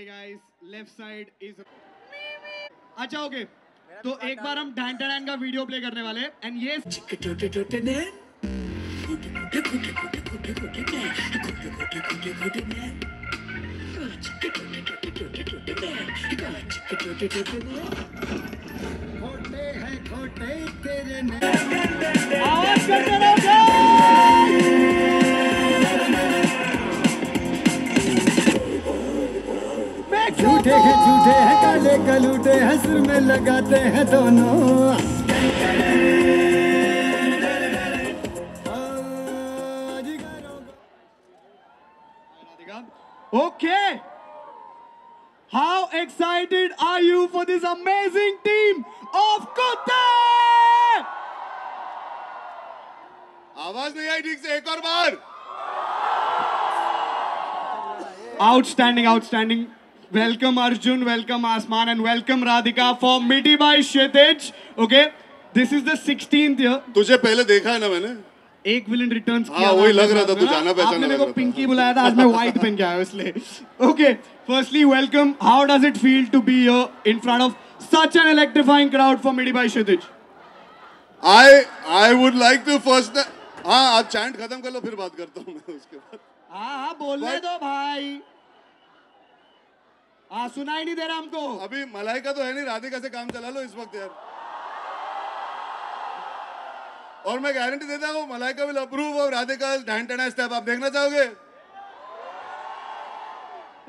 Sorry guys, left side is. अच्छा okay, तो एक बार हम डैन डैन का वीडियो प्ले करने वाले हैं एंड ये छोटे छोटे डैन, छोटे हैं छोटे तेरे नैन, आवाज करते रहो। झूठे हैं काले कलूटे हैं सुर में लगाते हैं दोनों Okay, how excited are you for this amazing team of कुत्ते? आवाज नहीं आई ठीक से एक और बार. Outstanding, outstanding. Welcome Arjun, welcome Aaasmaan and welcome Radhika for Mithibai Kshitij. Okay, this is the 16th year. तुझे पहले देखा है ना मैंने? एक villain returns किया. हाँ वही लग रहा था तू जाना पहचाना. आपने मेरे को pinky बुलाया था आज मैं white पहन के आया हूँ इसलिए. Okay, firstly welcome. How does it feel to be here in front of such an electrifying crowd for Mithibai Kshitij? I would like to first हाँ आप chant खत्म कर लो फिर बात करता हूँ मैं उसके बाद. हाँ हाँ बोलने दो भाई. हाँ सुनाई नहीं दे रहा हमको अभी मलाइका तो है नहीं राधिका से काम चला लो इस वक्त यार और मैं गारंटी देता हूँ मलाइका विल अप्रूव और राधिका ढांटना स्टेप आप देखना चाहोगे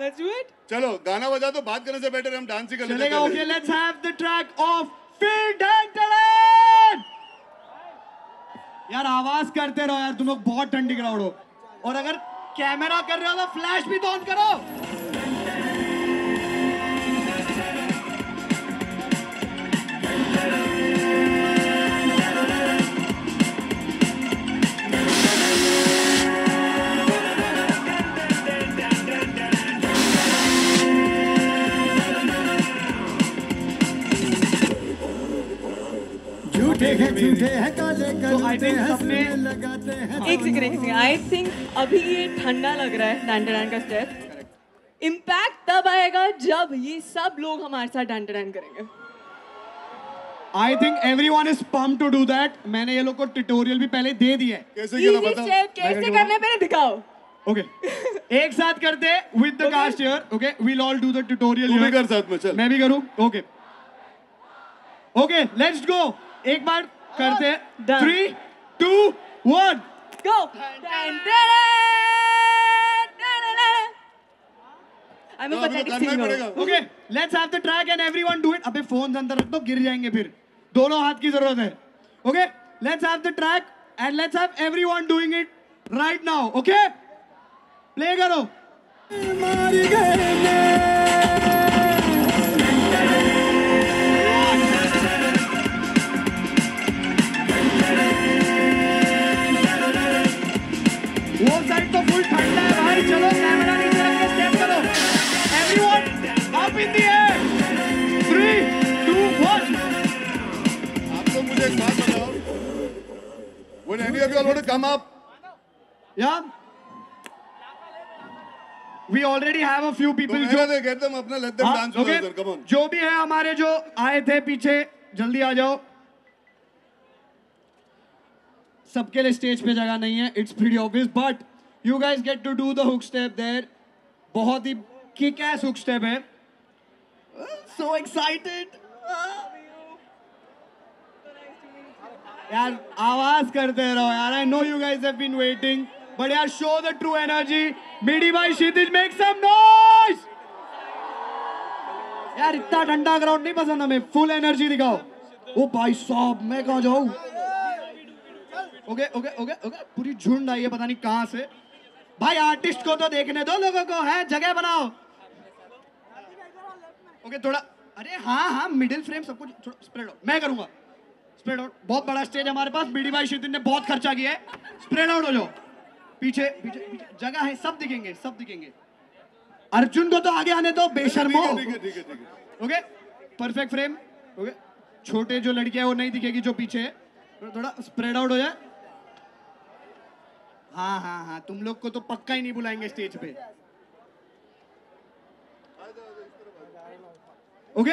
Let's do it चलो गाना बजा तो बात करने से बेटर हम डांस ही कर लेंगे चलेगा Okay let's have the track of फिर ढांटना यार आवाज करते रहो यार तुम लोग बहुत ठंडी क्राउड हो और अगर कैमरा कर रहे हो तो फ्लैश भी ऑन करो I think अभी ये ठंडा लग रहा है डैन डैन का स्टेप इम्पैक्ट तब आएगा जब ये सब लोग हमारे साथ डैन डैन करेंगे I think everyone is pumped to do that मैंने ये लोग को ट्यूटोरियल भी पहले दे दिया है कैसे करने पे दिखाओ Okay एक साथ करते with the cast here Okay we'll all do the tutorial तू भी कर साथ में चल मैं भी करूँ Okay Okay let's go एक बार करते हैं 3, 2, 1 go I'm a pathetic singer okay let's have the track and everyone do it अबे phones अंदर रख दो गिर जाएंगे फिर दोनों हाथ की जरूरत है okay let's have the track and let's have everyone doing it right now okay play करो Would any of you all want to come up? Yeah. We already have a few people. Get them up, let them dance. Okay. Come on. जो भी है हमारे जो आए थे पीछे जल्दी आ जाओ. सबके लिए स्टेज पे जगह नहीं है. It's pretty obvious, but you guys get to do the hook step there. बहुत ही kick-ass hook step है. So excited. यार आवाज करते रहो यार I know you guys have been waiting but यार show the true energy मिथिबाई Kshitij make some noise यार इतना ठंडा ग्राउंड नहीं पसंद हमें full energy दिखाओ ओ भाई साहब मैं कहाँ जाऊँ okay okay okay okay पूरी झुंड आई है पता नहीं कहाँ से भाई आर्टिस्ट को तो देखने दो लोगों को है जगह बनाओ okay थोड़ा अरे हाँ हाँ middle frame सबको थोड़ा spread out मैं करूँगा Spread out. बहुत बड़ा स्टेज हमारे पास मिथिबाई क्षितिज ने बहुत खर्चा किया है Spread out हो जाओ पीछे पीछे जगह है सब दिखेंगे अर्जुन को तो आगे आने दो बेशर्मो ओके परफेक्ट फ्रेम ओके छोटे जो लड़कियां वो नहीं दिखेगी जो पीछे है थोड़ा स्प्रेड आउट हो जाए हाँ हाँ हाँ तुम लोग को तो पक्का ही नहीं बुलाएंगे स्टेज पे ओके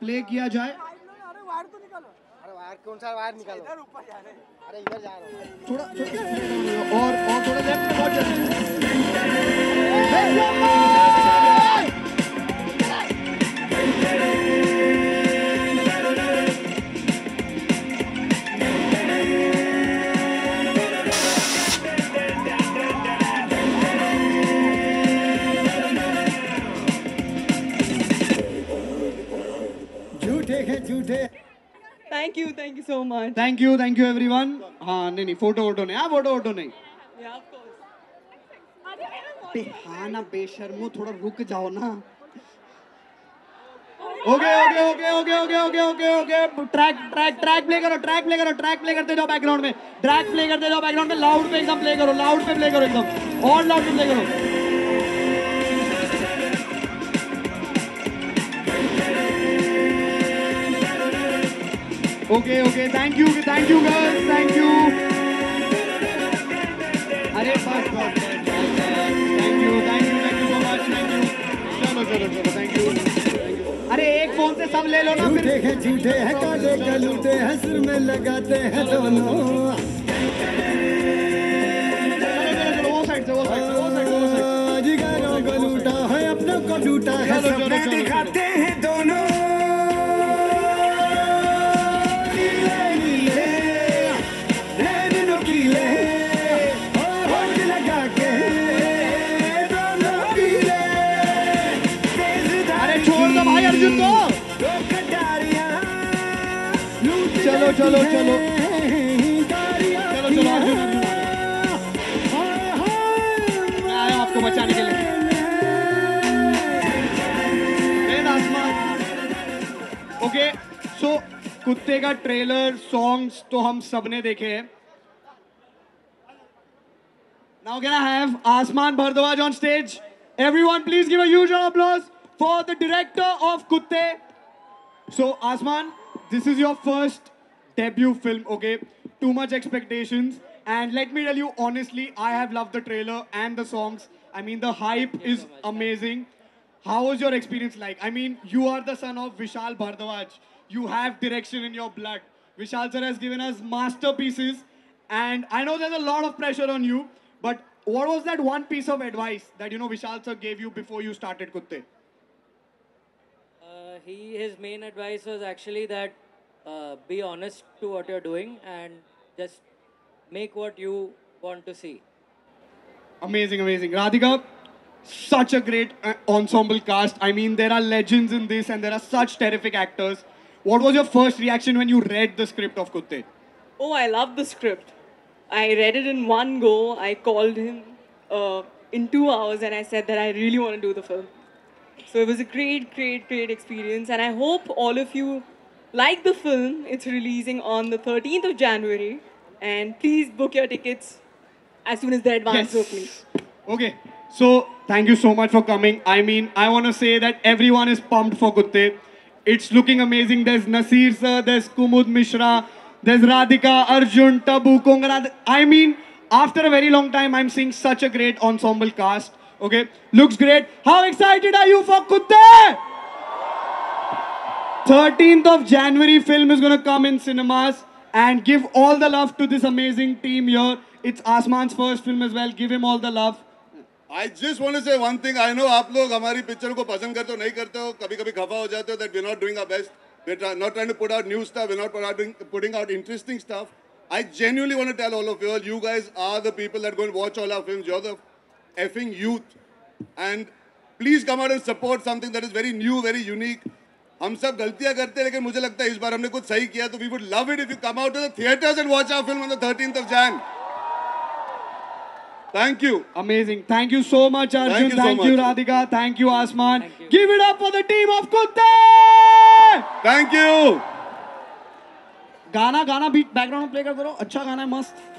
प्ले किया जाए। अरे वायर तो निकालो, अरे वायर कौन सा वायर निकालो, इधर ऊपर जा रहे हैं, अरे इधर जा रहे हैं, थोड़ा थोड़ा और थोड़ा लेफ्ट में बहुत जल्दी। Thank you so much. Thank you everyone. हाँ नहीं photo नहीं, हाँ photo नहीं। Yeah of course। हाँ ना बेशर्मो, थोड़ा रुक जाओ ना। Okay okay okay okay okay okay okay okay track play करते जाओ background में, track play करते जाओ background में, loud पे एकदम play करो, loud पे play करो एकदम, और loud पे play करो। Okay, okay, thank you guys, thank you. अरे बस बस, thank you so much, thank you. चलो चलो चलो, thank you. अरे एक फोन से सब ले लो ना फिर। झूठे हैं काले कलूटे हैं सिर में लगाते हैं दोनों। वो साइड से जिगरों को लूटा है अपनों को लूटा है सपने दिखाते हैं दोनों। चलो चलो चलो चलो चलो अर्जुन, आया आपको बचाने के लिए। ओके सो कुत्ते का ट्रेलर, सॉन्ग्स तो हम सबने देखे हैं। नाउ कैन आई हैव आसमान Bhardwaj on stage. Everyone please give a huge applause for the director of Kutte. So Aaasmaan, this is your first debut film, okay? Too much expectations, and let me tell you honestly, I have loved the trailer and the songs. I mean, the hype is amazing. How was your experience like? I mean, you are the son of Vishal Bhardwaj. You have direction in your blood. Vishal sir has given us masterpieces, and I know there's a lot of pressure on you, but what was that one piece of advice that, you know, Vishal sir gave you before you started Kutte? His main advice was actually that be honest to what you're doing and just make what you want to see. Amazing, amazing. Radhika, such a great ensemble cast. I mean, there are legends in this and there are such terrific actors. What was your first reaction when you read the script of Kutte? Oh, I love the script. I read it in one go. I called him in 2 hours and I said that I really want to do the film. So it was a great experience, and I hope all of you like the film. It's releasing on the 13th of January, and please book your tickets as soon as they're advanced. Yes. Please. Okay, so thank you so much for coming. I mean, I want to say that everyone is pumped for Kutte. It's looking amazing. There's Naseer sir, there's Kumud Mishra, there's Radhika, Arjun, Tabu, Kongara. I mean, after a very long time, I'm seeing such a great ensemble cast. Okay, looks great. How excited are you for Kutte? 13th of January film is going to come in cinemas, and give all the love to this amazing team here. It's Aasmaan's first film as well. Give him all the love. I just want to say one thing. I know आप लोग हमारी picture को पसंद करते हो, नहीं करते हो, कभी-कभी खफा हो जाते हो that we're not doing our best. We're not trying to put out new stuff. We're not putting out interesting stuff. I genuinely want to tell all of you, you guys are the people that go and watch all our films. You're the effing youth, and please come out and support something that is very new, very unique. हम सब गलतियाँ करते हैं, लेकिन मुझे लगता है इस बार हमने कुछ सही किया, तो we would love it if you come out to the theaters and watch our film on the 13th of Jan. Thank you. Amazing. Thank you so much, Arjun. Thank you, Radhika. Thank you, Aaasmaan. Give it up for the team of Kutte. Thank you. गाना beat background में play कर दो, अच्छा गाना है, मस्त.